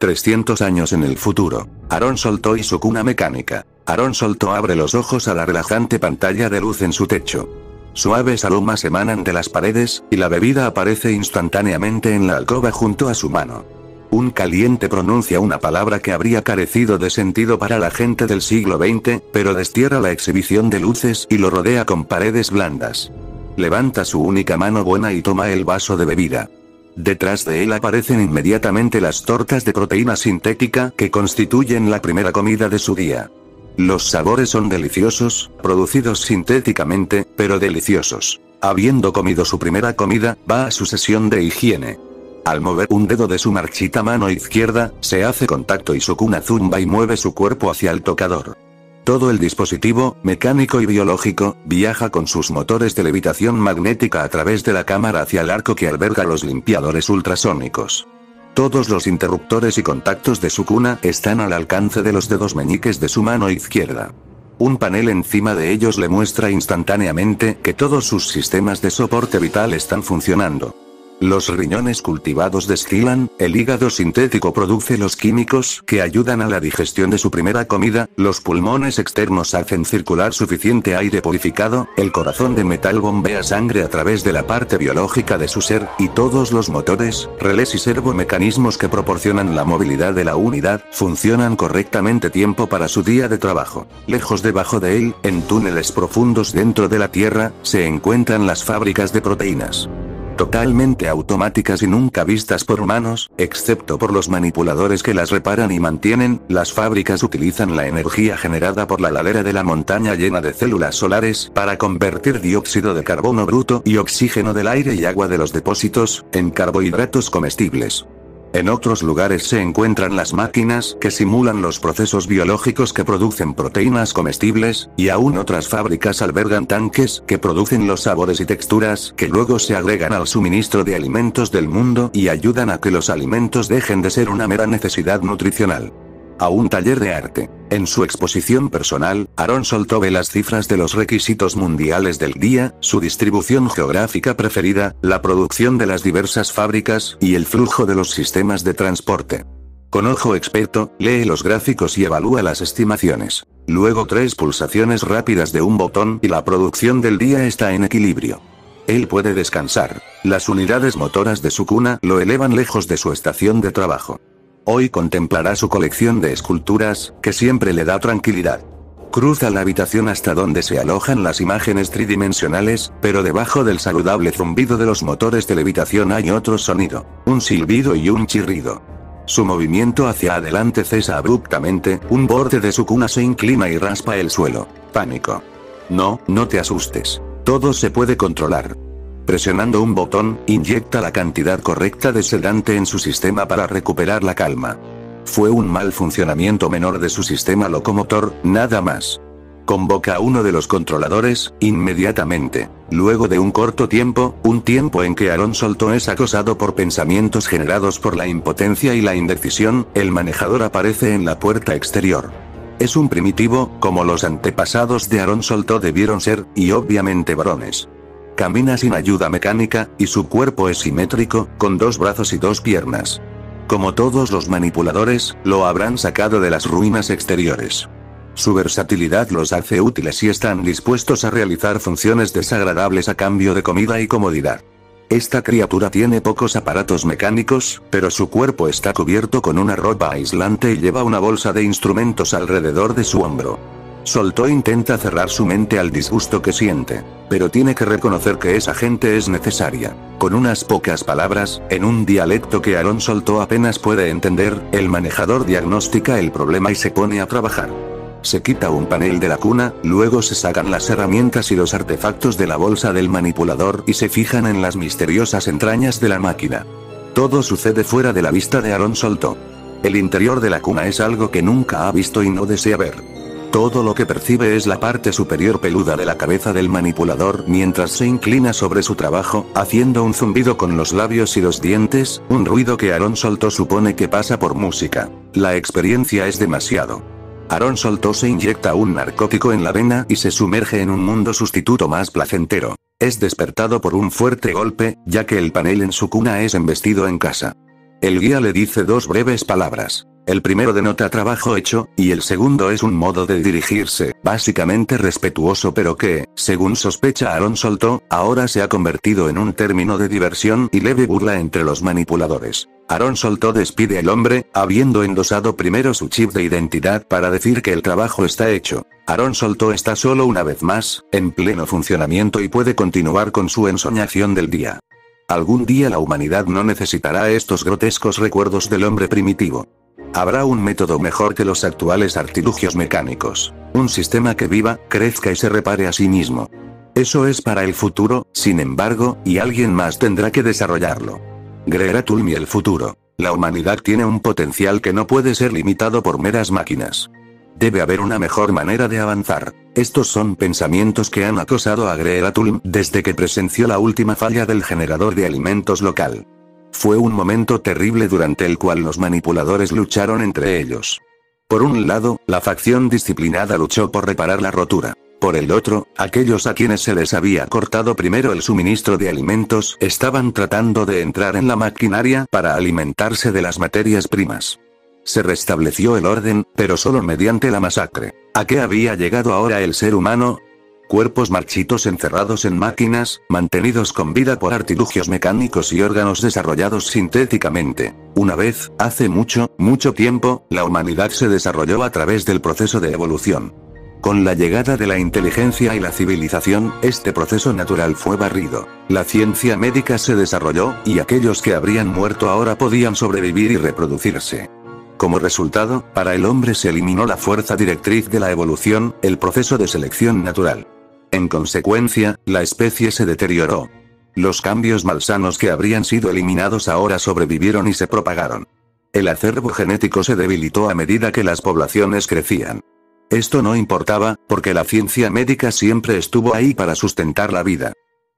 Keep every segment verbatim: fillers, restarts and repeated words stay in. trescientos años en el futuro. Aaron Soltó y su cuna mecánica. Aaron Soltó abre los ojos a la relajante pantalla de luz en su techo. Suaves aromas emanan de las paredes, y la bebida aparece instantáneamente en la alcoba junto a su mano. Un caliente pronuncia una palabra que habría carecido de sentido para la gente del siglo veinte, pero destierra la exhibición de luces y lo rodea con paredes blandas. Levanta su única mano buena y toma el vaso de bebida. Detrás de él aparecen inmediatamente las tortas de proteína sintética que constituyen la primera comida de su día. Los sabores son deliciosos, producidos sintéticamente, pero deliciosos. Habiendo comido su primera comida, va a su sesión de higiene. Al mover un dedo de su marchita mano izquierda, se hace contacto y su cuna zumba y mueve su cuerpo hacia el tocador. Todo el dispositivo, mecánico y biológico, viaja con sus motores de levitación magnética a través de la cámara hacia el arco que alberga los limpiadores ultrasónicos. Todos los interruptores y contactos de su cuna están al alcance de los dedos meñiques de su mano izquierda. Un panel encima de ellos le muestra instantáneamente que todos sus sistemas de soporte vital están funcionando. Los riñones cultivados desfilan, el hígado sintético produce los químicos que ayudan a la digestión de su primera comida, los pulmones externos hacen circular suficiente aire purificado, el corazón de metal bombea sangre a través de la parte biológica de su ser, y todos los motores, relés y servomecanismos que proporcionan la movilidad de la unidad, funcionan correctamente tiempo para su día de trabajo. Lejos debajo de él, en túneles profundos dentro de la Tierra, se encuentran las fábricas de proteínas. Totalmente automáticas y nunca vistas por humanos, excepto por los manipuladores que las reparan y mantienen, las fábricas utilizan la energía generada por la ladera de la montaña llena de células solares para convertir dióxido de carbono bruto y oxígeno del aire y agua de los depósitos en carbohidratos comestibles. En otros lugares se encuentran las máquinas que simulan los procesos biológicos que producen proteínas comestibles, y aún otras fábricas albergan tanques que producen los sabores y texturas que luego se agregan al suministro de alimentos del mundo y ayudan a que los alimentos dejen de ser una mera necesidad nutricional. A un taller de arte. En su exposición personal, Aaron Soltó ve las cifras de los requisitos mundiales del día, su distribución geográfica preferida, la producción de las diversas fábricas y el flujo de los sistemas de transporte. Con ojo experto, lee los gráficos y evalúa las estimaciones. Luego tres pulsaciones rápidas de un botón y la producción del día está en equilibrio. Él puede descansar. Las unidades motoras de su cuna lo elevan lejos de su estación de trabajo. Hoy contemplará su colección de esculturas, que siempre le da tranquilidad. Cruza la habitación hasta donde se alojan las imágenes tridimensionales, pero debajo del saludable zumbido de los motores de levitación hay otro sonido, un silbido y un chirrido. Su movimiento hacia adelante cesa abruptamente, un borde de su cuna se inclina y raspa el suelo. Pánico. No, no te asustes. Todo se puede controlar. Presionando un botón, inyecta la cantidad correcta de sedante en su sistema para recuperar la calma. Fue un mal funcionamiento menor de su sistema locomotor, nada más. Convoca a uno de los controladores, inmediatamente. Luego de un corto tiempo, un tiempo en que Aaron Soltó es acosado por pensamientos generados por la impotencia y la indecisión, el manejador aparece en la puerta exterior. Es un primitivo, como los antepasados de Aaron Soltó debieron ser, y obviamente varones. Camina sin ayuda mecánica, y su cuerpo es simétrico, con dos brazos y dos piernas. Como todos los manipuladores, lo habrán sacado de las ruinas exteriores. Su versatilidad los hace útiles y están dispuestos a realizar funciones desagradables a cambio de comida y comodidad. Esta criatura tiene pocos aparatos mecánicos, pero su cuerpo está cubierto con una ropa aislante y lleva una bolsa de instrumentos alrededor de su hombro. Soltó intenta cerrar su mente al disgusto que siente, pero tiene que reconocer que esa gente es necesaria. Con unas pocas palabras, en un dialecto que Aaron Soltó apenas puede entender, el manejador diagnostica el problema y se pone a trabajar. Se quita un panel de la cuna, luego se sacan las herramientas y los artefactos de la bolsa del manipulador y se fijan en las misteriosas entrañas de la máquina. Todo sucede fuera de la vista de Aaron Soltó. El interior de la cuna es algo que nunca ha visto y no desea ver. Todo lo que percibe es la parte superior peluda de la cabeza del manipulador mientras se inclina sobre su trabajo, haciendo un zumbido con los labios y los dientes, un ruido que Aaron Soltó supone que pasa por música. La experiencia es demasiado. Aaron Soltó se inyecta un narcótico en la vena y se sumerge en un mundo sustituto más placentero. Es despertado por un fuerte golpe, ya que el panel en su cuna es embestido en casa. El guía le dice dos breves palabras. El primero denota trabajo hecho, y el segundo es un modo de dirigirse, básicamente respetuoso pero que, según sospecha Aaron Soltó, ahora se ha convertido en un término de diversión y leve burla entre los manipuladores. Aaron Soltó despide al hombre, habiendo endosado primero su chip de identidad para decir que el trabajo está hecho. Aaron Soltó está solo una vez más, en pleno funcionamiento y puede continuar con su ensoñación del día. Algún día la humanidad no necesitará estos grotescos recuerdos del hombre primitivo. Habrá un método mejor que los actuales artilugios mecánicos. Un sistema que viva, crezca y se repare a sí mismo. Eso es para el futuro, sin embargo, y alguien más tendrá que desarrollarlo. Greerat Ulm y el futuro. La humanidad tiene un potencial que no puede ser limitado por meras máquinas. Debe haber una mejor manera de avanzar. Estos son pensamientos que han acosado a Greerat Ulm desde que presenció la última falla del generador de alimentos local. Fue un momento terrible durante el cual los manipuladores lucharon entre ellos. Por un lado, la facción disciplinada luchó por reparar la rotura. Por el otro, aquellos a quienes se les había cortado primero el suministro de alimentos estaban tratando de entrar en la maquinaria para alimentarse de las materias primas. Se restableció el orden, pero solo mediante la masacre. ¿A qué había llegado ahora el ser humano? Cuerpos marchitos encerrados en máquinas, mantenidos con vida por artilugios mecánicos y órganos desarrollados sintéticamente. Una vez, hace mucho, mucho tiempo, la humanidad se desarrolló a través del proceso de evolución. Con la llegada de la inteligencia y la civilización, este proceso natural fue barrido. La ciencia médica se desarrolló, y aquellos que habrían muerto ahora podían sobrevivir y reproducirse. Como resultado, para el hombre se eliminó la fuerza directriz de la evolución, el proceso de selección natural. En consecuencia, la especie se deterioró. Los cambios malsanos que habrían sido eliminados ahora sobrevivieron y se propagaron. El acervo genético se debilitó a medida que las poblaciones crecían. Esto no importaba, porque la ciencia médica siempre estuvo ahí para sustentar la vida.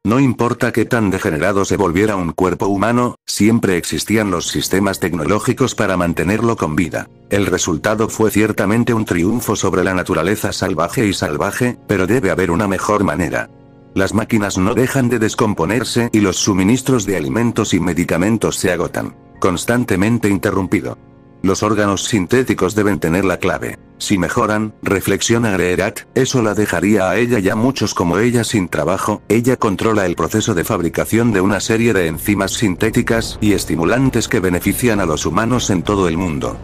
No importa qué tan degenerado se volviera un cuerpo humano, siempre existían los sistemas tecnológicos para mantenerlo con vida. El resultado fue ciertamente un triunfo sobre la naturaleza salvaje y salvaje, pero debe haber una mejor manera. Las máquinas no dejan de descomponerse y los suministros de alimentos y medicamentos se agotan, constantemente interrumpido. Los órganos sintéticos deben tener la clave. Si mejoran, reflexiona Greerat, eso la dejaría a ella y a muchos como ella sin trabajo. Ella controla el proceso de fabricación de una serie de enzimas sintéticas y estimulantes que benefician a los humanos en todo el mundo.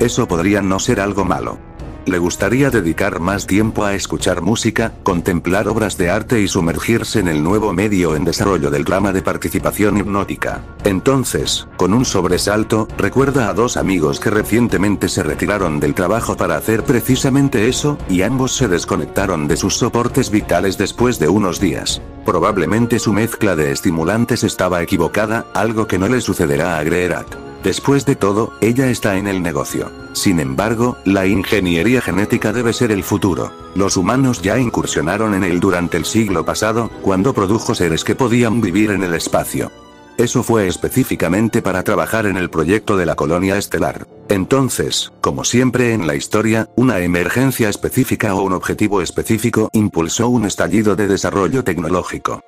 Eso podría no ser algo malo. Le gustaría dedicar más tiempo a escuchar música, contemplar obras de arte y sumergirse en el nuevo medio en desarrollo del drama de participación hipnótica. Entonces, con un sobresalto, recuerda a dos amigos que recientemente se retiraron del trabajo para hacer precisamente eso, y ambos se desconectaron de sus soportes vitales después de unos días. Probablemente su mezcla de estimulantes estaba equivocada, algo que no le sucederá a Greerat. Después de todo, ella está en el negocio. Sin embargo, la ingeniería genética debe ser el futuro. Los humanos ya incursionaron en él durante el siglo pasado, cuando produjo seres que podían vivir en el espacio. Eso fue específicamente para trabajar en el proyecto de la colonia estelar. Entonces, como siempre en la historia, una emergencia específica o un objetivo específico impulsó un estallido de desarrollo tecnológico.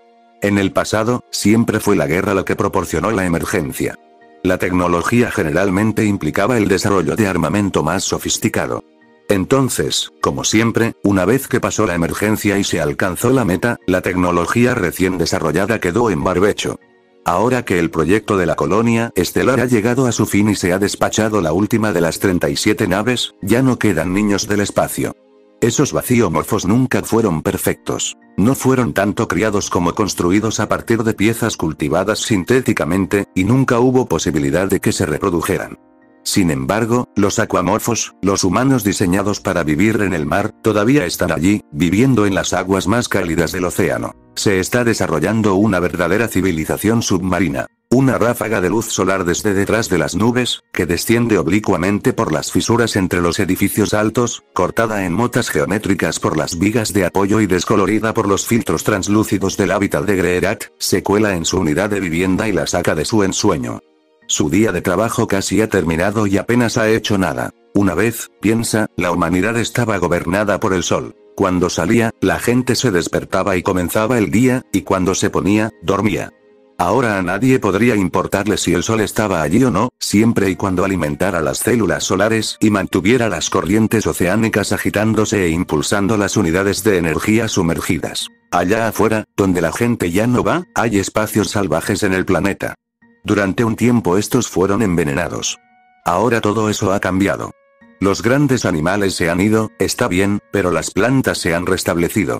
En el pasado, siempre fue la guerra la que proporcionó la emergencia. La tecnología generalmente implicaba el desarrollo de armamento más sofisticado. Entonces, como siempre, una vez que pasó la emergencia y se alcanzó la meta, la tecnología recién desarrollada quedó en barbecho. Ahora que el proyecto de la colonia estelar ha llegado a su fin y se ha despachado la última de las treinta y siete naves, ya no quedan niños del espacio. Esos vaciomorfos nunca fueron perfectos. No fueron tanto criados como construidos a partir de piezas cultivadas sintéticamente, y nunca hubo posibilidad de que se reprodujeran. Sin embargo, los acuamorfos, los humanos diseñados para vivir en el mar, todavía están allí, viviendo en las aguas más cálidas del océano. Se está desarrollando una verdadera civilización submarina. Una ráfaga de luz solar desde detrás de las nubes, que desciende oblicuamente por las fisuras entre los edificios altos, cortada en motas geométricas por las vigas de apoyo y descolorida por los filtros translúcidos del hábitat de Greerat, se cuela en su unidad de vivienda y la saca de su ensueño. Su día de trabajo casi ha terminado y apenas ha hecho nada. Una vez, piensa, la humanidad estaba gobernada por el sol. Cuando salía, la gente se despertaba y comenzaba el día, y cuando se ponía, dormía. Ahora a nadie podría importarle si el sol estaba allí o no, siempre y cuando alimentara las células solares y mantuviera las corrientes oceánicas agitándose e impulsando las unidades de energía sumergidas. Allá afuera, donde la gente ya no va, hay espacios salvajes en el planeta. Durante un tiempo estos fueron envenenados. Ahora todo eso ha cambiado. Los grandes animales se han ido, está bien, pero las plantas se han restablecido.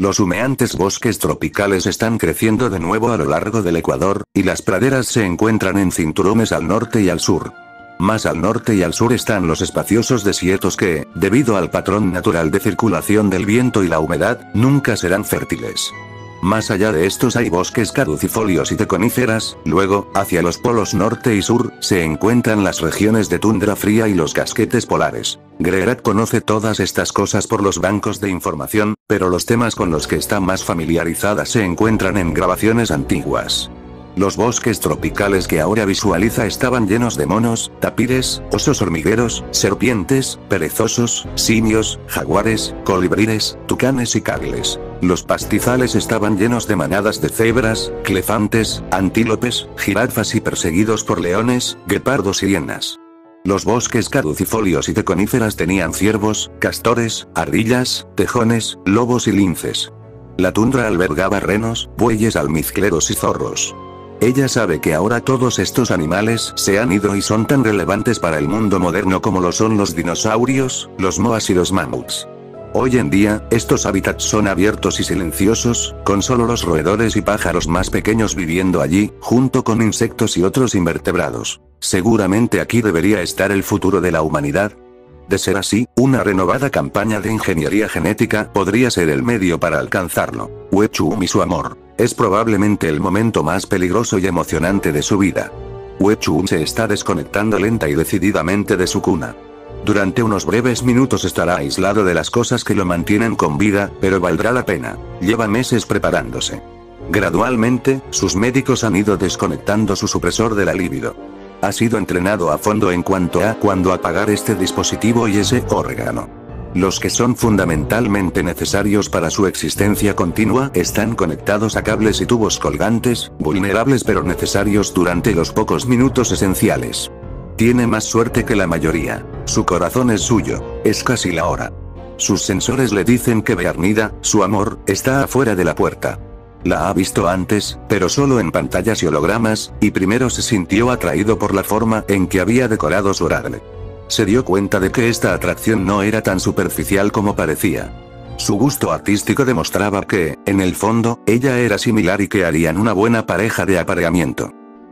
Los humeantes bosques tropicales están creciendo de nuevo a lo largo del Ecuador, y las praderas se encuentran en cinturones al norte y al sur. Más al norte y al sur están los espaciosos desiertos que, debido al patrón natural de circulación del viento y la humedad, nunca serán fértiles. Más allá de estos hay bosques caducifolios y de coníferas, luego, hacia los polos norte y sur, se encuentran las regiones de tundra fría y los casquetes polares. Greerat conoce todas estas cosas por los bancos de información, pero los temas con los que está más familiarizada se encuentran en grabaciones antiguas. Los bosques tropicales que ahora visualiza estaban llenos de monos, tapires, osos hormigueros, serpientes, perezosos, simios, jaguares, colibríes, tucanes y cagles. Los pastizales estaban llenos de manadas de cebras, elefantes, antílopes, jirafas y perseguidos por leones, guepardos y hienas. Los bosques caducifolios y de coníferas tenían ciervos, castores, ardillas, tejones, lobos y linces. La tundra albergaba renos, bueyes almizcleros y zorros. Ella sabe que ahora todos estos animales se han ido y son tan relevantes para el mundo moderno como lo son los dinosaurios, los moas y los mamuts. Hoy en día, estos hábitats son abiertos y silenciosos, con solo los roedores y pájaros más pequeños viviendo allí, junto con insectos y otros invertebrados. Seguramente aquí debería estar el futuro de la humanidad. De ser así, una renovada campaña de ingeniería genética podría ser el medio para alcanzarlo. Wechu y su amor. Es probablemente el momento más peligroso y emocionante de su vida. Wechu se está desconectando lenta y decididamente de su cuna. Durante unos breves minutos estará aislado de las cosas que lo mantienen con vida, pero valdrá la pena. Lleva meses preparándose. Gradualmente, sus médicos han ido desconectando su supresor de la libido. Ha sido entrenado a fondo en cuanto a cuándo apagar este dispositivo y ese órgano. Los que son fundamentalmente necesarios para su existencia continua están conectados a cables y tubos colgantes, vulnerables pero necesarios durante los pocos minutos esenciales. Tiene más suerte que la mayoría. Su corazón es suyo. Es casi la hora. Sus sensores le dicen que Bearmida, su amor, está afuera de la puerta. La ha visto antes, pero solo en pantallas y hologramas, y primero se sintió atraído por la forma en que había decorado su orable. Se dio cuenta de que esta atracción no era tan superficial como parecía. Su gusto artístico demostraba que, en el fondo, ella era similar y que harían una buena pareja de apareamiento.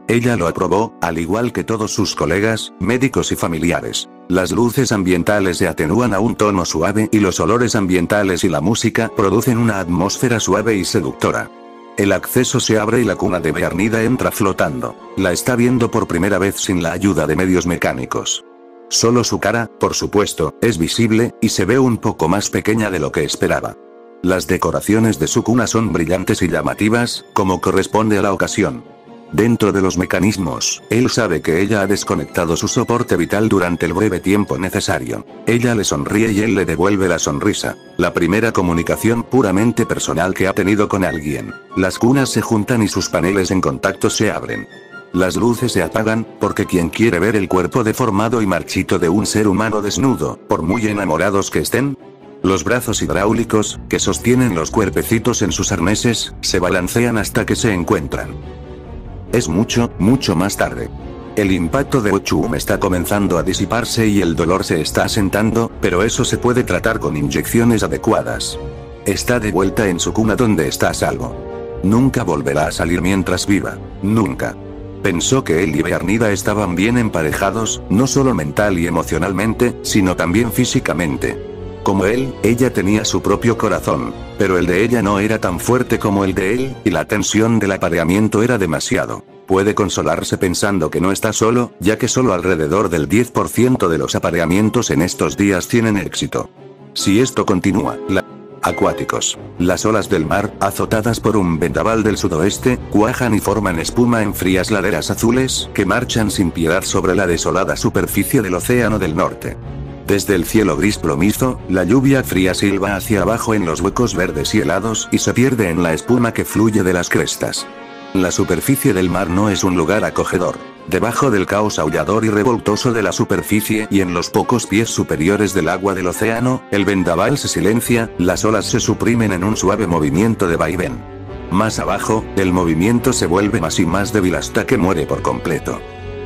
Ella lo aprobó, al igual que todos sus colegas, médicos y familiares. Las luces ambientales se atenúan a un tono suave y los olores ambientales y la música producen una atmósfera suave y seductora. El acceso se abre y la cuna de Bernida entra flotando. La está viendo por primera vez sin la ayuda de medios mecánicos. Solo su cara, por supuesto, es visible, y se ve un poco más pequeña de lo que esperaba. Las decoraciones de su cuna son brillantes y llamativas, como corresponde a la ocasión. Dentro de los mecanismos, él sabe que ella ha desconectado su soporte vital durante el breve tiempo necesario. Ella le sonríe y él le devuelve la sonrisa. La primera comunicación puramente personal que ha tenido con alguien. Las cunas se juntan y sus paneles en contacto se abren. Las luces se apagan, porque quien quiere ver el cuerpo deformado y marchito de un ser humano desnudo, por muy enamorados que estén. Los brazos hidráulicos, que sostienen los cuerpecitos en sus arneses, se balancean hasta que se encuentran. Es mucho, mucho más tarde. El impacto de Wechu está comenzando a disiparse y el dolor se está asentando, pero eso se puede tratar con inyecciones adecuadas. Está de vuelta en su cuna donde está a salvo. Nunca volverá a salir mientras viva. Nunca. Pensó que él y Bernida estaban bien emparejados, no solo mental y emocionalmente, sino también físicamente. Como él, ella tenía su propio corazón, pero el de ella no era tan fuerte como el de él, y la tensión del apareamiento era demasiado. Puede consolarse pensando que no está solo, ya que solo alrededor del diez por ciento de los apareamientos en estos días tienen éxito. Si esto continúa, la... Acuáticos. Las olas del mar, azotadas por un vendaval del sudoeste, cuajan y forman espuma en frías laderas azules que marchan sin piedad sobre la desolada superficie del océano del norte. Desde el cielo gris plomizo, la lluvia fría silba hacia abajo en los huecos verdes y helados y se pierde en la espuma que fluye de las crestas. La superficie del mar no es un lugar acogedor. Debajo del caos aullador y revoltoso de la superficie y en los pocos pies superiores del agua del océano, el vendaval se silencia, las olas se suprimen en un suave movimiento de vaivén. Más abajo, el movimiento se vuelve más y más débil hasta que muere por completo.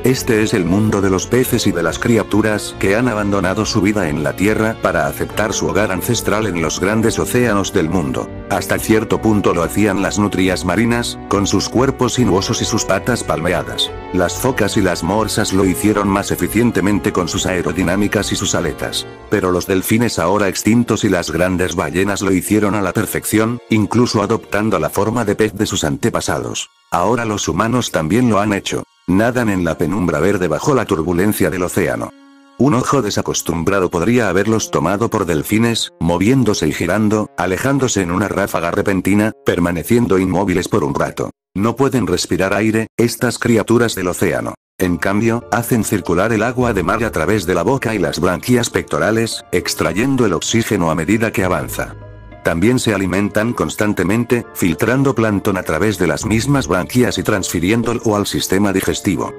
Este es el mundo de los peces y de las criaturas que han abandonado su vida en la Tierra para aceptar su hogar ancestral en los grandes océanos del mundo. Hasta cierto punto lo hacían las nutrias marinas, con sus cuerpos sinuosos y sus patas palmeadas. Las focas y las morsas lo hicieron más eficientemente con sus aerodinámicas y sus aletas. Pero los delfines ahora extintos y las grandes ballenas lo hicieron a la perfección, incluso adoptando la forma de pez de sus antepasados. Ahora los humanos también lo han hecho. Nadan en la penumbra verde bajo la turbulencia del océano. Un ojo desacostumbrado podría haberlos tomado por delfines, moviéndose y girando, alejándose en una ráfaga repentina, permaneciendo inmóviles por un rato. No pueden respirar aire, estas criaturas del océano. En cambio, hacen circular el agua de mar a través de la boca y las branquias pectorales, extrayendo el oxígeno a medida que avanza. También se alimentan constantemente, filtrando plancton a través de las mismas branquias y transfiriéndolo al sistema digestivo.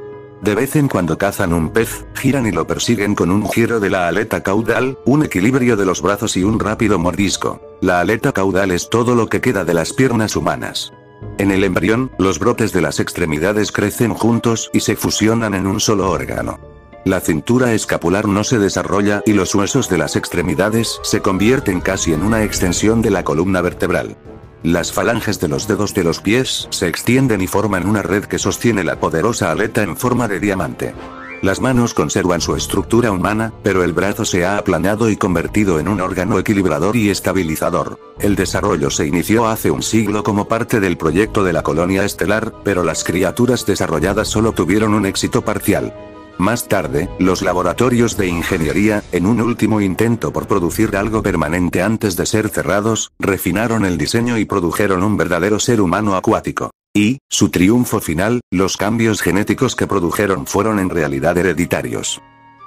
De vez en cuando cazan un pez, giran y lo persiguen con un giro de la aleta caudal, un equilibrio de los brazos y un rápido mordisco. La aleta caudal es todo lo que queda de las piernas humanas. En el embrión, los brotes de las extremidades crecen juntos y se fusionan en un solo órgano. La cintura escapular no se desarrolla y los huesos de las extremidades se convierten casi en una extensión de la columna vertebral. Las falanges de los dedos de los pies se extienden y forman una red que sostiene la poderosa aleta en forma de diamante. Las manos conservan su estructura humana, pero el brazo se ha aplanado y convertido en un órgano equilibrador y estabilizador. El desarrollo se inició hace un siglo como parte del proyecto de la colonia estelar, pero las criaturas desarrolladas solo tuvieron un éxito parcial. Más tarde, los laboratorios de ingeniería, en un último intento por producir algo permanente antes de ser cerrados, refinaron el diseño y produjeron un verdadero ser humano acuático. Y, su triunfo final, los cambios genéticos que produjeron fueron en realidad hereditarios.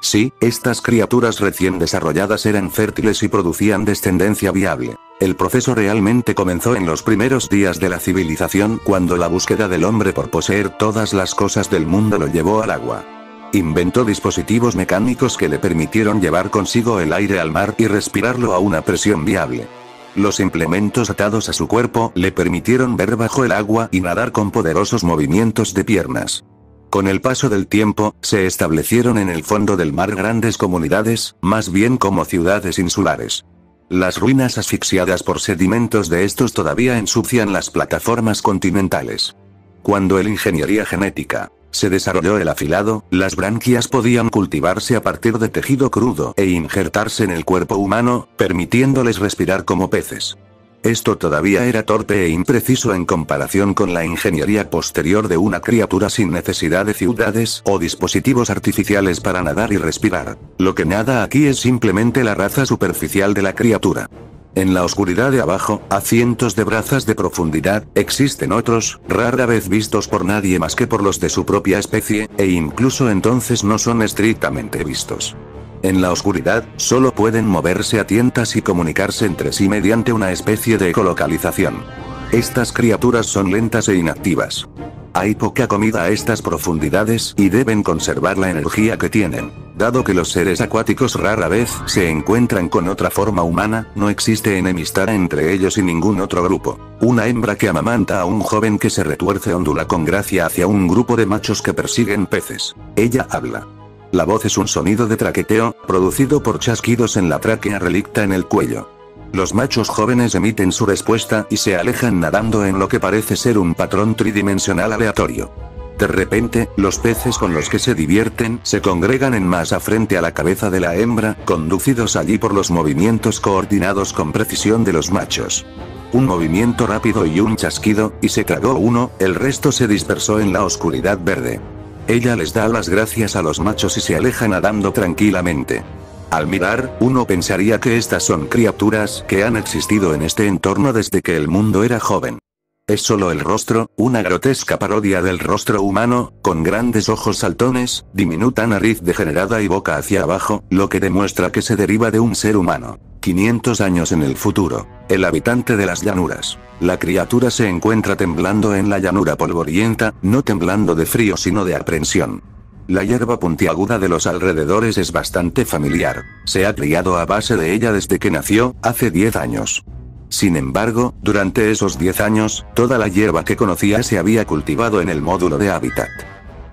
Sí, estas criaturas recién desarrolladas eran fértiles y producían descendencia viable. El proceso realmente comenzó en los primeros días de la civilización, cuando la búsqueda del hombre por poseer todas las cosas del mundo lo llevó al agua. Inventó dispositivos mecánicos que le permitieron llevar consigo el aire al mar y respirarlo a una presión viable. Los implementos atados a su cuerpo le permitieron ver bajo el agua y nadar con poderosos movimientos de piernas. Con el paso del tiempo, se establecieron en el fondo del mar grandes comunidades, más bien como ciudades insulares. Las ruinas asfixiadas por sedimentos de estos todavía ensucian las plataformas continentales. Cuando la ingeniería genética se desarrolló el afilado, las branquias podían cultivarse a partir de tejido crudo e injertarse en el cuerpo humano, permitiéndoles respirar como peces. Esto todavía era torpe e impreciso en comparación con la ingeniería posterior de una criatura sin necesidad de ciudades o dispositivos artificiales para nadar y respirar. Lo que nada aquí es simplemente la raza superficial de la criatura. En la oscuridad de abajo, a cientos de brazas de profundidad, existen otros, rara vez vistos por nadie más que por los de su propia especie, e incluso entonces no son estrictamente vistos. En la oscuridad, solo pueden moverse a tientas y comunicarse entre sí mediante una especie de ecolocalización. Estas criaturas son lentas e inactivas. Hay poca comida a estas profundidades y deben conservar la energía que tienen. Dado que los seres acuáticos rara vez se encuentran con otra forma humana, no existe enemistad entre ellos y ningún otro grupo. Una hembra que amamanta a un joven que se retuerce ondula con gracia hacia un grupo de machos que persiguen peces. Ella habla. La voz es un sonido de traqueteo, producido por chasquidos en la tráquea relicta en el cuello. Los machos jóvenes emiten su respuesta y se alejan nadando en lo que parece ser un patrón tridimensional aleatorio. De repente, los peces con los que se divierten se congregan en masa frente a la cabeza de la hembra, conducidos allí por los movimientos coordinados con precisión de los machos. Un movimiento rápido y un chasquido, y se tragó uno, el resto se dispersó en la oscuridad verde. Ella les da las gracias a los machos y se aleja nadando tranquilamente. Al mirar, uno pensaría que estas son criaturas que han existido en este entorno desde que el mundo era joven. Es solo el rostro, una grotesca parodia del rostro humano, con grandes ojos saltones, diminuta nariz degenerada y boca hacia abajo, lo que demuestra que se deriva de un ser humano. quinientos años en el futuro, el habitante de las llanuras. La criatura se encuentra temblando en la llanura polvorienta, no temblando de frío sino de aprensión. La hierba puntiaguda de los alrededores es bastante familiar, se ha criado a base de ella desde que nació, hace diez años. Sin embargo, durante esos diez años, toda la hierba que conocía se había cultivado en el módulo de hábitat.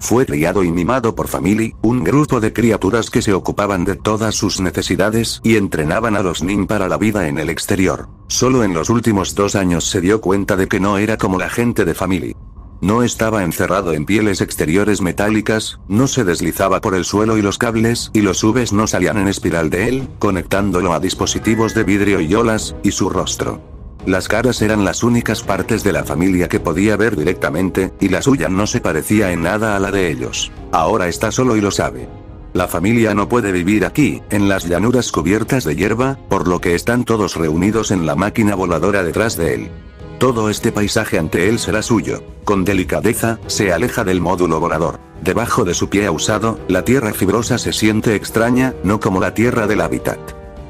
Fue criado y mimado por Family, un grupo de criaturas que se ocupaban de todas sus necesidades y entrenaban a los nin para la vida en el exterior. Solo en los últimos dos años se dio cuenta de que no era como la gente de Family. No estaba encerrado en pieles exteriores metálicas, no se deslizaba por el suelo y los cables y los U Vs no salían en espiral de él, conectándolo a dispositivos de vidrio y olas, y su rostro. Las caras eran las únicas partes de la familia que podía ver directamente, y la suya no se parecía en nada a la de ellos. Ahora está solo y lo sabe. La familia no puede vivir aquí, en las llanuras cubiertas de hierba, por lo que están todos reunidos en la máquina voladora detrás de él. Todo este paisaje ante él será suyo. Con delicadeza, se aleja del módulo volador. Debajo de su pie usado, la tierra fibrosa se siente extraña, no como la tierra del hábitat.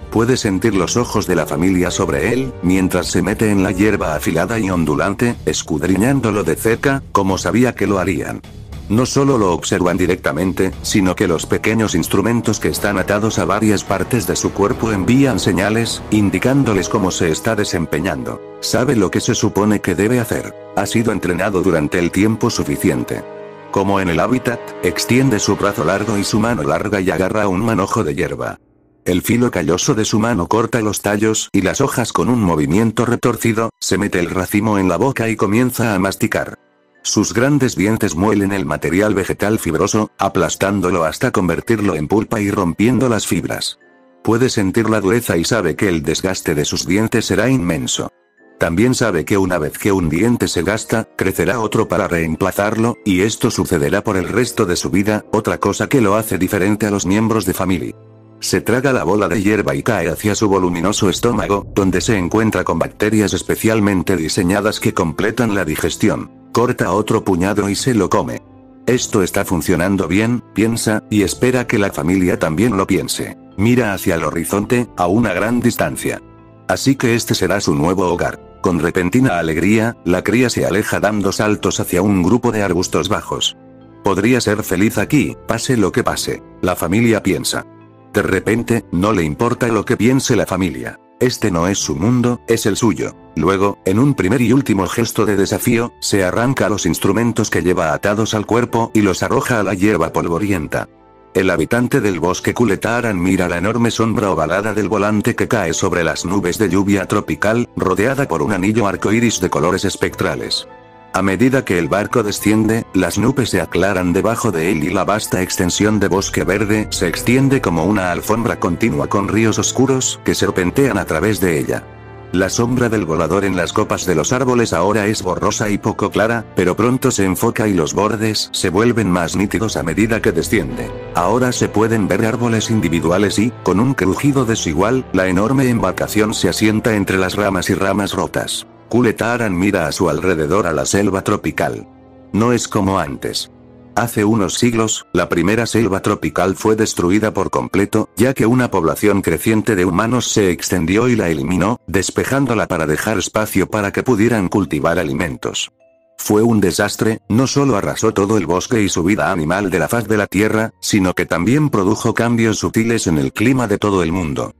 Puede sentir los ojos de la familia sobre él, mientras se mete en la hierba afilada y ondulante, escudriñándolo de cerca, como sabía que lo harían. No solo lo observan directamente, sino que los pequeños instrumentos que están atados a varias partes de su cuerpo envían señales, indicándoles cómo se está desempeñando. Sabe lo que se supone que debe hacer. Ha sido entrenado durante el tiempo suficiente. Como en el hábitat, extiende su brazo largo y su mano larga y agarra un manojo de hierba. El filo calloso de su mano corta los tallos y las hojas con un movimiento retorcido, se mete el racimo en la boca y comienza a masticar. Sus grandes dientes muelen el material vegetal fibroso, aplastándolo hasta convertirlo en pulpa y rompiendo las fibras. Puede sentir la dureza y sabe que el desgaste de sus dientes será inmenso. También sabe que una vez que un diente se gasta, crecerá otro para reemplazarlo, y esto sucederá por el resto de su vida, otra cosa que lo hace diferente a los miembros de Family. Se traga la bola de hierba y cae hacia su voluminoso estómago, donde se encuentra con bacterias especialmente diseñadas que completan la digestión. Corta otro puñado y se lo come. Esto está funcionando bien, piensa, y espera que la familia también lo piense. Mira hacia el horizonte, a una gran distancia. Así que este será su nuevo hogar. Con repentina alegría, la cría se aleja dando saltos hacia un grupo de arbustos bajos. Podría ser feliz aquí, pase lo que pase, la familia piensa. De repente, no le importa lo que piense la familia. Este no es su mundo, es el suyo. Luego, en un primer y último gesto de desafío, se arranca los instrumentos que lleva atados al cuerpo y los arroja a la hierba polvorienta. El habitante del bosque Kuleta Aran mira la enorme sombra ovalada del volante que cae sobre las nubes de lluvia tropical, rodeada por un anillo arcoíris de colores espectrales. A medida que el barco desciende, las nubes se aclaran debajo de él y la vasta extensión de bosque verde se extiende como una alfombra continua con ríos oscuros que serpentean a través de ella. La sombra del volador en las copas de los árboles ahora es borrosa y poco clara, pero pronto se enfoca y los bordes se vuelven más nítidos a medida que desciende. Ahora se pueden ver árboles individuales y, con un crujido desigual, la enorme embarcación se asienta entre las ramas y ramas rotas. Kuleta Aran mira a su alrededor a la selva tropical. No es como antes. Hace unos siglos, la primera selva tropical fue destruida por completo, ya que una población creciente de humanos se extendió y la eliminó, despejándola para dejar espacio para que pudieran cultivar alimentos. Fue un desastre, no solo arrasó todo el bosque y su vida animal de la faz de la tierra, sino que también produjo cambios sutiles en el clima de todo el mundo.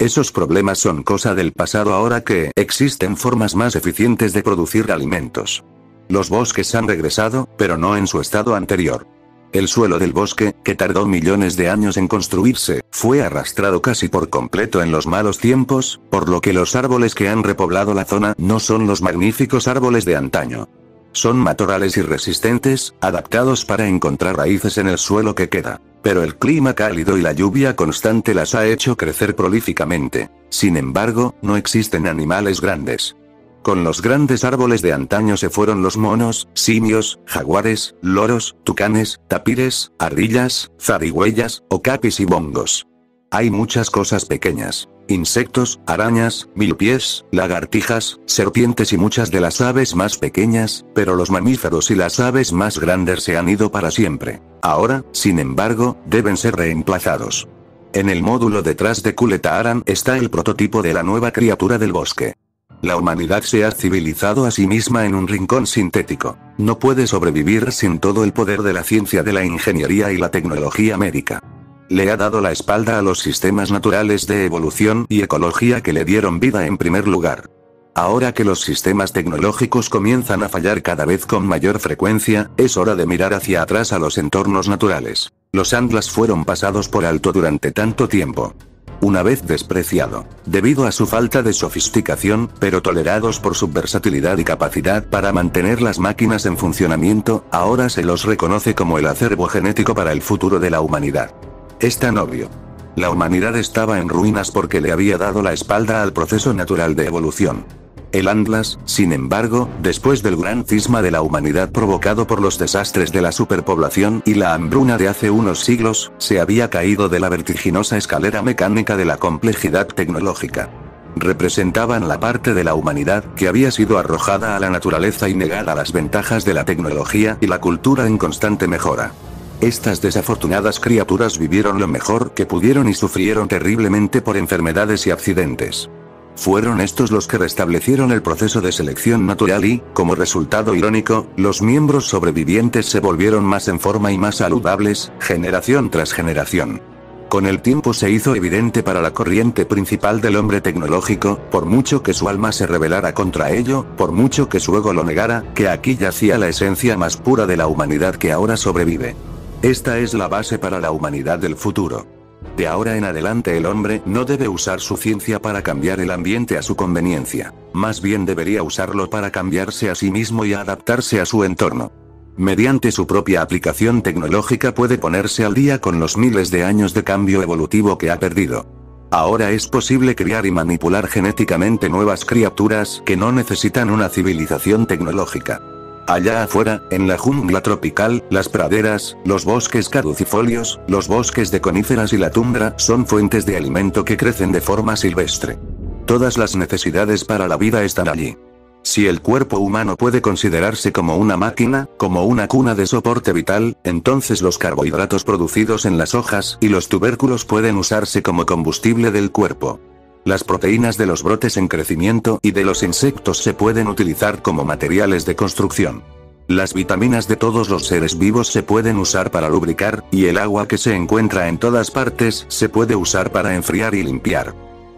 Esos problemas son cosa del pasado ahora que existen formas más eficientes de producir alimentos. Los bosques han regresado, pero no en su estado anterior. El suelo del bosque, que tardó millones de años en construirse, fue arrastrado casi por completo en los malos tiempos, por lo que los árboles que han repoblado la zona no son los magníficos árboles de antaño. Son matorrales irresistentes, adaptados para encontrar raíces en el suelo que queda. Pero el clima cálido y la lluvia constante las ha hecho crecer prolíficamente. Sin embargo, no existen animales grandes. Con los grandes árboles de antaño se fueron los monos, simios, jaguares, loros, tucanes, tapires, ardillas, zarigüeyas, okapis y bongos. Hay muchas cosas pequeñas. Insectos, arañas, milpies, lagartijas, serpientes y muchas de las aves más pequeñas, pero los mamíferos y las aves más grandes se han ido para siempre. Ahora, sin embargo, deben ser reemplazados. En el módulo detrás de Kuleta Aran está el prototipo de la nueva criatura del bosque. La humanidad se ha civilizado a sí misma en un rincón sintético. No puede sobrevivir sin todo el poder de la ciencia, de la ingeniería y la tecnología médica. Le ha dado la espalda a los sistemas naturales de evolución y ecología que le dieron vida en primer lugar. Ahora que los sistemas tecnológicos comienzan a fallar cada vez con mayor frecuencia, es hora de mirar hacia atrás a los entornos naturales. Los Antlas fueron pasados por alto durante tanto tiempo. Una vez despreciado, debido a su falta de sofisticación, pero tolerados por su versatilidad y capacidad para mantener las máquinas en funcionamiento, ahora se los reconoce como el acervo genético para el futuro de la humanidad. Es tan obvio. La humanidad estaba en ruinas porque le había dado la espalda al proceso natural de evolución. El Antlas, sin embargo, después del gran cisma de la humanidad provocado por los desastres de la superpoblación y la hambruna de hace unos siglos, se había caído de la vertiginosa escalera mecánica de la complejidad tecnológica. Representaban la parte de la humanidad que había sido arrojada a la naturaleza y negada las ventajas de la tecnología y la cultura en constante mejora. Estas desafortunadas criaturas vivieron lo mejor que pudieron y sufrieron terriblemente por enfermedades y accidentes. Fueron estos los que restablecieron el proceso de selección natural y, como resultado irónico, los miembros sobrevivientes se volvieron más en forma y más saludables, generación tras generación. Con el tiempo se hizo evidente para la corriente principal del hombre tecnológico, por mucho que su alma se rebelara contra ello, por mucho que su ego lo negara, que aquí yacía la esencia más pura de la humanidad que ahora sobrevive. Esta es la base para la humanidad del futuro. De ahora en adelante el hombre no debe usar su ciencia para cambiar el ambiente a su conveniencia. Más bien debería usarlo para cambiarse a sí mismo y adaptarse a su entorno. Mediante su propia aplicación tecnológica puede ponerse al día con los miles de años de cambio evolutivo que ha perdido. Ahora es posible criar y manipular genéticamente nuevas criaturas que no necesitan una civilización tecnológica. Allá afuera, en la jungla tropical, las praderas, los bosques caducifolios, los bosques de coníferas y la tundra son fuentes de alimento que crecen de forma silvestre. Todas las necesidades para la vida están allí. Si el cuerpo humano puede considerarse como una máquina, como una cuna de soporte vital, entonces los carbohidratos producidos en las hojas y los tubérculos pueden usarse como combustible del cuerpo. Las proteínas de los brotes en crecimiento y de los insectos se pueden utilizar como materiales de construcción. Las vitaminas de todos los seres vivos se pueden usar para lubricar, y el agua que se encuentra en todas partes se puede usar para enfriar y limpiar.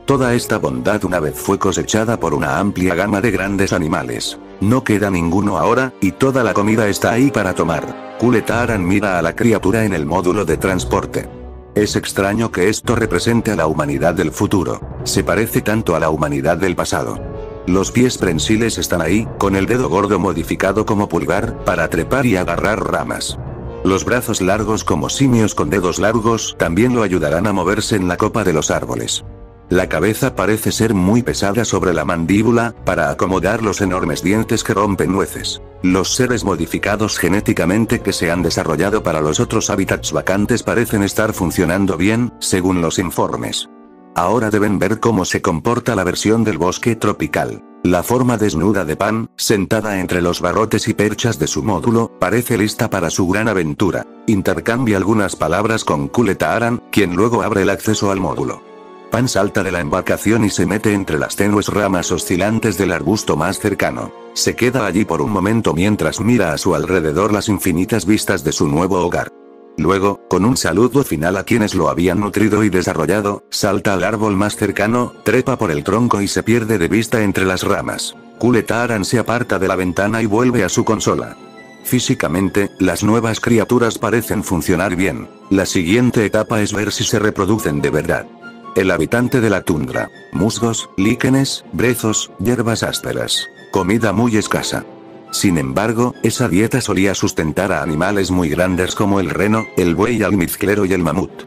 Toda esta bondad una vez fue cosechada por una amplia gama de grandes animales. No queda ninguno ahora, y toda la comida está ahí para tomar. Kuleta Aran mira a la criatura en el módulo de transporte. Es extraño que esto represente a la humanidad del futuro. Se parece tanto a la humanidad del pasado. Los pies prensiles están ahí, con el dedo gordo modificado como pulgar, para trepar y agarrar ramas. Los brazos largos como simios con dedos largos también lo ayudarán a moverse en la copa de los árboles. La cabeza parece ser muy pesada sobre la mandíbula, para acomodar los enormes dientes que rompen nueces. Los seres modificados genéticamente que se han desarrollado para los otros hábitats vacantes parecen estar funcionando bien, según los informes. Ahora deben ver cómo se comporta la versión del bosque tropical. La forma desnuda de Pan, sentada entre los barrotes y perchas de su módulo, parece lista para su gran aventura. Intercambia algunas palabras con Kuleta Aran, quien luego abre el acceso al módulo. Pan salta de la embarcación y se mete entre las tenues ramas oscilantes del arbusto más cercano. Se queda allí por un momento mientras mira a su alrededor las infinitas vistas de su nuevo hogar. Luego, con un saludo final a quienes lo habían nutrido y desarrollado, salta al árbol más cercano, trepa por el tronco y se pierde de vista entre las ramas. Kuleta Aran se aparta de la ventana y vuelve a su consola. Físicamente, las nuevas criaturas parecen funcionar bien. La siguiente etapa es ver si se reproducen de verdad. El habitante de la tundra. Musgos, líquenes, brezos, hierbas ásperas. Comida muy escasa. Sin embargo, esa dieta solía sustentar a animales muy grandes como el reno, el buey almizclero y el mamut.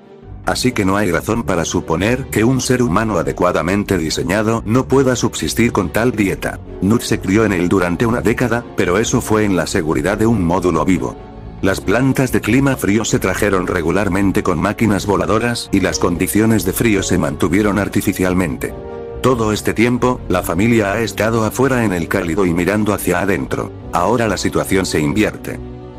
Así que no hay razón para suponer que un ser humano adecuadamente diseñado no pueda subsistir con tal dieta. Nud se crió en él durante una década, pero eso fue en la seguridad de un módulo vivo. Las plantas de clima frío se trajeron regularmente con máquinas voladoras y las condiciones de frío se mantuvieron artificialmente. Todo este tiempo, la familia ha estado afuera en el cálido y mirando hacia adentro. Ahora la situación se invierte.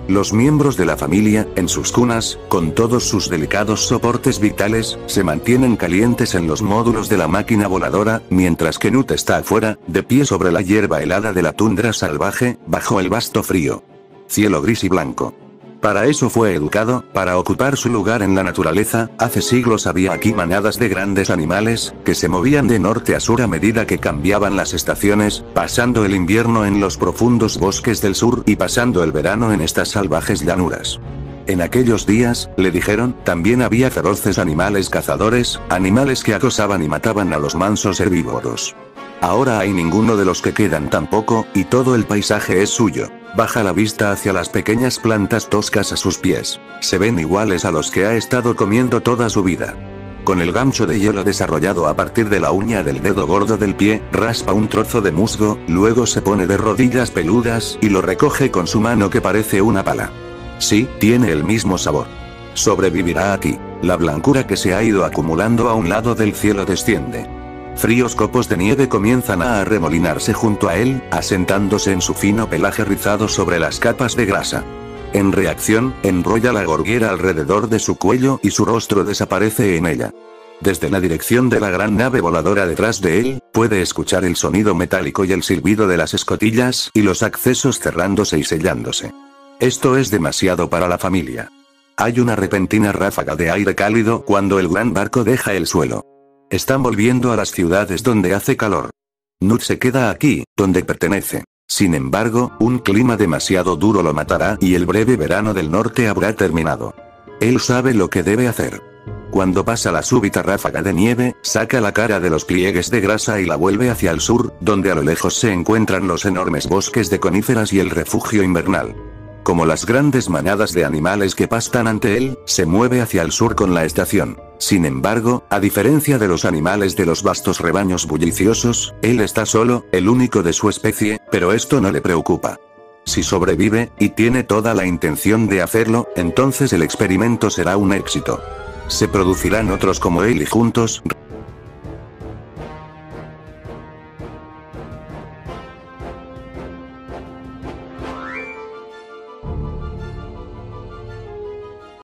Los miembros de la familia, en sus cunas, con todos sus delicados soportes vitales, se mantienen calientes en los módulos de la máquina voladora, mientras que Nud está afuera, de pie sobre la hierba helada de la tundra salvaje, bajo el vasto frío. Cielo gris y blanco. Para eso fue educado, para ocupar su lugar en la naturaleza. Hace siglos había aquí manadas de grandes animales, que se movían de norte a sur a medida que cambiaban las estaciones, pasando el invierno en los profundos bosques del sur y pasando el verano en estas salvajes llanuras. En aquellos días, le dijeron, también había feroces animales cazadores, animales que acosaban y mataban a los mansos herbívoros. Ahora hay ninguno de los que quedan tampoco, y todo el paisaje es suyo. Baja la vista hacia las pequeñas plantas toscas a sus pies. Se ven iguales a los que ha estado comiendo toda su vida. Con el gancho de hielo desarrollado a partir de la uña del dedo gordo del pie, raspa un trozo de musgo, luego se pone de rodillas peludas y lo recoge con su mano que parece una pala. Sí, tiene el mismo sabor. Sobrevivirá aquí. La blancura que se ha ido acumulando a un lado del cielo desciende. Fríos copos de nieve comienzan a arremolinarse junto a él, asentándose en su fino pelaje rizado sobre las capas de grasa. En reacción, enrolla la gorguera alrededor de su cuello y su rostro desaparece en ella. Desde la dirección de la gran nave voladora detrás de él, puede escuchar el sonido metálico y el silbido de las escotillas y los accesos cerrándose y sellándose. Esto es demasiado para la familia. Hay una repentina ráfaga de aire cálido cuando el gran barco deja el suelo. Están volviendo a las ciudades donde hace calor. Nud se queda aquí, donde pertenece. Sin embargo, un clima demasiado duro lo matará y el breve verano del norte habrá terminado. Él sabe lo que debe hacer. Cuando pasa la súbita ráfaga de nieve, saca la cara de los pliegues de grasa y la vuelve hacia el sur, donde a lo lejos se encuentran los enormes bosques de coníferas y el refugio invernal. Como las grandes manadas de animales que pastan ante él, se mueve hacia el sur con la estación. Sin embargo, a diferencia de los animales de los vastos rebaños bulliciosos, él está solo, el único de su especie, pero esto no le preocupa. Si sobrevive, y tiene toda la intención de hacerlo, entonces el experimento será un éxito. Se producirán otros como él y juntos